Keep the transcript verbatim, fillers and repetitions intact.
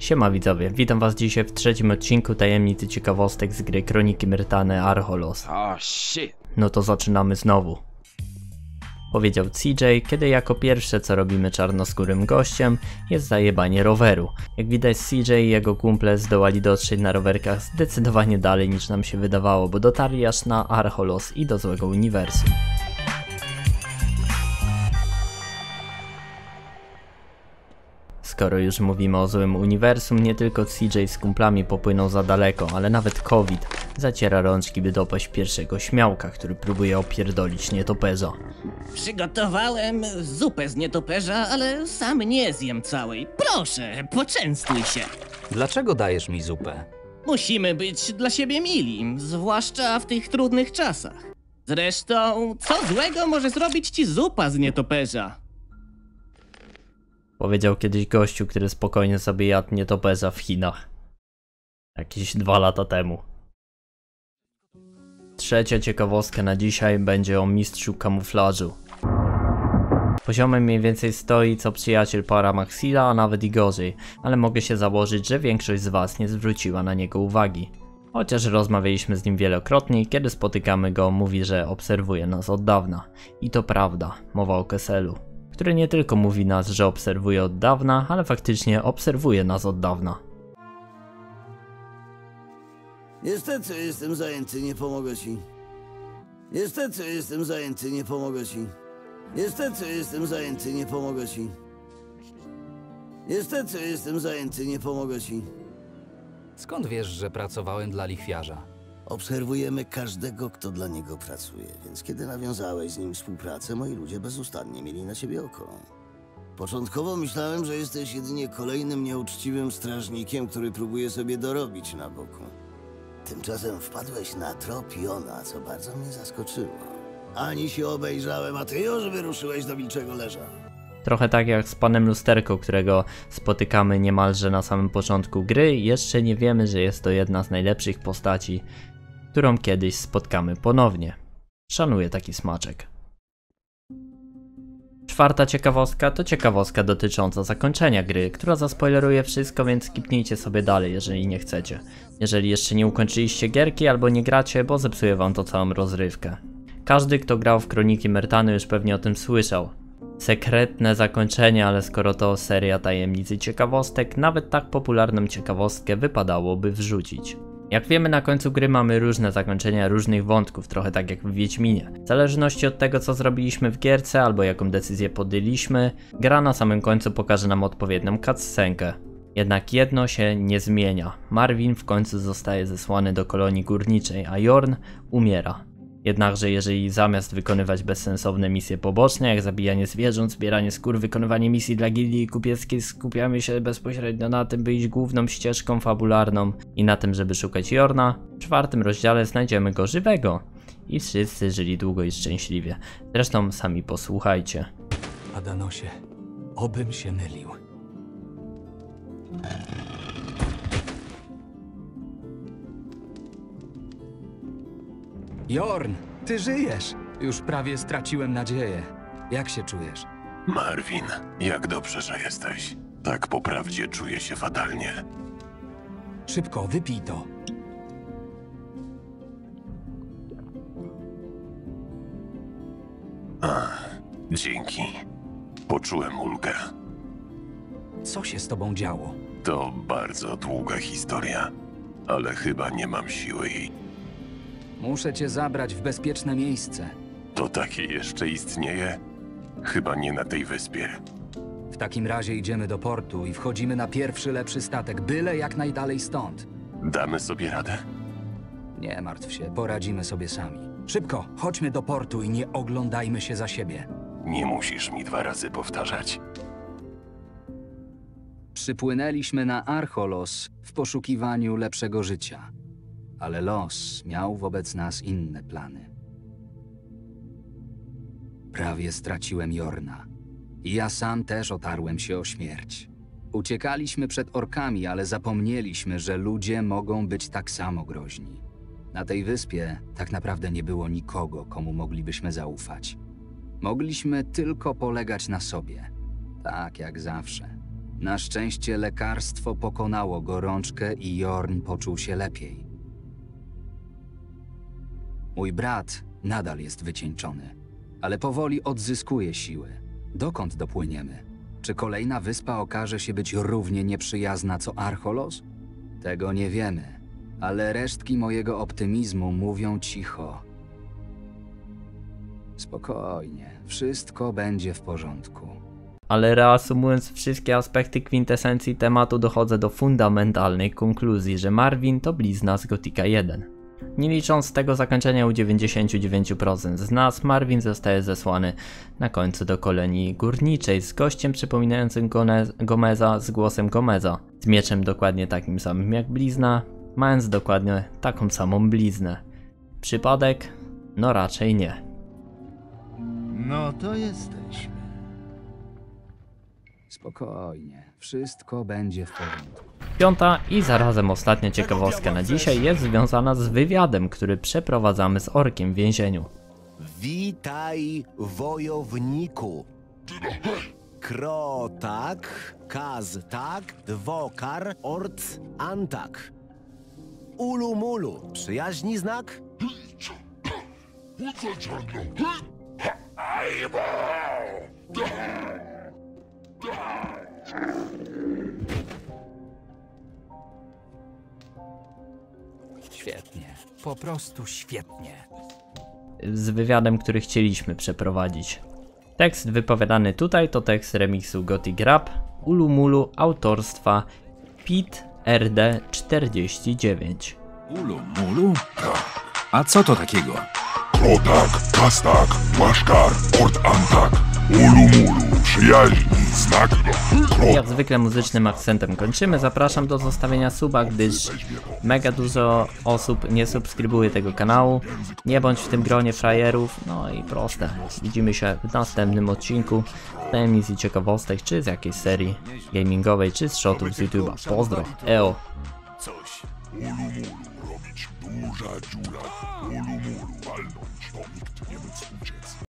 Siema widzowie, witam was dzisiaj w trzecim odcinku tajemnicy ciekawostek z gry Kroniki Myrtane Archolos. Oh, shit. No to zaczynamy znowu. Powiedział C J, kiedy jako pierwsze co robimy czarnoskórym gościem jest zajebanie roweru. Jak widać, C J i jego kumple zdołali dotrzeć na rowerkach zdecydowanie dalej niż nam się wydawało, bo dotarli aż na Archolos i do złego uniwersum. Skoro już mówimy o złym uniwersum, nie tylko C J z kumplami popłynął za daleko, ale nawet COVID zaciera rączki, by dopaść pierwszego śmiałka, który próbuje opierdolić nietoperza. Przygotowałem zupę z nietoperza, ale sam nie zjem całej. Proszę, poczęstuj się. Dlaczego dajesz mi zupę? Musimy być dla siebie mili, zwłaszcza w tych trudnych czasach. Zresztą, co złego może zrobić ci zupa z nietoperza? Powiedział kiedyś gościu, który spokojnie sobie jadł nietoperza w Chinach. Jakieś dwa lata temu. Trzecia ciekawostka na dzisiaj będzie o mistrzu kamuflażu. Poziomem mniej więcej stoi co przyjaciel Paramaxila, a nawet i gorzej, ale mogę się założyć, że większość z was nie zwróciła na niego uwagi. Chociaż rozmawialiśmy z nim wielokrotnie i kiedy spotykamy go, mówi, że obserwuje nas od dawna. I to prawda, mowa o Kesselu, który nie tylko mówi nas, że obserwuje od dawna, ale faktycznie obserwuje nas od dawna. Niestety jestem zajęty, nie pomogę ci. Niestety jestem zajęty, nie pomogę ci. Niestety jestem zajęty, nie pomogę ci. Niestety jestem zajęty, nie pomogę ci. Skąd wiesz, że pracowałem dla lichwiarza? Obserwujemy każdego, kto dla niego pracuje, więc kiedy nawiązałeś z nim współpracę, moi ludzie bezustannie mieli na ciebie oko. Początkowo myślałem, że jesteś jedynie kolejnym nieuczciwym strażnikiem, który próbuje sobie dorobić na boku. Tymczasem wpadłeś na trop Jona, co bardzo mnie zaskoczyło. Ani się obejrzałem, a ty już wyruszyłeś do wilczego leża. Trochę tak jak z panem Lusterką, którego spotykamy niemalże na samym początku gry, jeszcze nie wiemy, że jest to jedna z najlepszych postaci, którą kiedyś spotkamy ponownie. Szanuję taki smaczek. Czwarta ciekawostka to ciekawostka dotycząca zakończenia gry, która zaspoileruje wszystko, więc skipnijcie sobie dalej, jeżeli nie chcecie. Jeżeli jeszcze nie ukończyliście gierki albo nie gracie, bo zepsuje wam to całą rozrywkę. Każdy, kto grał w Kroniki Mertany, już pewnie o tym słyszał. Sekretne zakończenie, ale skoro to seria tajemnicy ciekawostek, nawet tak popularną ciekawostkę wypadałoby wrzucić. Jak wiemy, na końcu gry mamy różne zakończenia różnych wątków, trochę tak jak w Wiedźminie. W zależności od tego, co zrobiliśmy w gierce albo jaką decyzję podjęliśmy, gra na samym końcu pokaże nam odpowiednią cutscenkę. Jednak jedno się nie zmienia. Marvin w końcu zostaje zesłany do kolonii górniczej, a Jorn umiera. Jednakże jeżeli zamiast wykonywać bezsensowne misje poboczne, jak zabijanie zwierząt, zbieranie skór, wykonywanie misji dla gildii kupieckiej, skupiamy się bezpośrednio na tym, by iść główną ścieżką fabularną i na tym, żeby szukać Jorna, w czwartym rozdziale znajdziemy go żywego. I wszyscy żyli długo i szczęśliwie. Zresztą sami posłuchajcie. Adanosie, obym się mylił. Jorn, ty żyjesz! Już prawie straciłem nadzieję. Jak się czujesz? Marvin, jak dobrze, że jesteś. Tak po prawdzie czuję się fatalnie. Szybko, wypij to. Ach, dzięki. Poczułem ulgę. Co się z tobą działo? To bardzo długa historia, ale chyba nie mam siły jej. Muszę cię zabrać w bezpieczne miejsce. To takie jeszcze istnieje? Chyba nie na tej wyspie. W takim razie idziemy do portu i wchodzimy na pierwszy lepszy statek, byle jak najdalej stąd. Damy sobie radę? Nie martw się, poradzimy sobie sami. Szybko, chodźmy do portu i nie oglądajmy się za siebie. Nie musisz mi dwa razy powtarzać. Przypłynęliśmy na Archolos w poszukiwaniu lepszego życia. Ale los miał wobec nas inne plany. Prawie straciłem Jorna. I ja sam też otarłem się o śmierć. Uciekaliśmy przed orkami, ale zapomnieliśmy, że ludzie mogą być tak samo groźni. Na tej wyspie tak naprawdę nie było nikogo, komu moglibyśmy zaufać. Mogliśmy tylko polegać na sobie. Tak jak zawsze. Na szczęście lekarstwo pokonało gorączkę i Jorn poczuł się lepiej. Mój brat nadal jest wycieńczony, ale powoli odzyskuje siły. Dokąd dopłyniemy? Czy kolejna wyspa okaże się być równie nieprzyjazna co Archolos? Tego nie wiemy, ale resztki mojego optymizmu mówią cicho. Spokojnie, wszystko będzie w porządku. Ale reasumując wszystkie aspekty kwintesencji tematu, dochodzę do fundamentalnej konkluzji, że Marvin to blizna z Gothica jeden. Nie licząc tego zakończenia u dziewięćdziesięciu dziewięciu procent z nas, Marvin zostaje zesłany na końcu do kolonii górniczej z gościem przypominającym Gomeza, z głosem Gomeza, z mieczem dokładnie takim samym jak blizna, mając dokładnie taką samą bliznę. Przypadek? No raczej nie. No to jesteśmy. Spokojnie, wszystko będzie w porządku. Piąta i zarazem ostatnia ciekawostka na dzisiaj jest związana z wywiadem, który przeprowadzamy z orkiem w więzieniu. Witaj, wojowniku. Krotak, kaztak, dwokar, ort, antak. Ulumulu, przyjaźni znak? Świetnie, po prostu świetnie. Z wywiadem, który chcieliśmy przeprowadzić. Tekst wypowiadany tutaj to tekst remiksu Gothic Rap Ulumulu autorstwa Pit R D czterdzieści dziewięć. Ulumulu? Tak. A co to takiego? Krotak, kastak, łaszkar, port antak, ulumulu, przyjaźni, znak. Jak zwykle muzycznym akcentem kończymy. Zapraszam do zostawienia suba, gdyż mega dużo osób nie subskrybuje tego kanału. Nie bądź w tym gronie frajerów. No i proste. Widzimy się w następnym odcinku z tajemnic i ciekawostek, czy z jakiejś serii gamingowej, czy z shotów z YouTube'a. Pozdro. Eo. Coś. Duża dziura, ulumulu, walnąć, to nikt nie mógł uciec.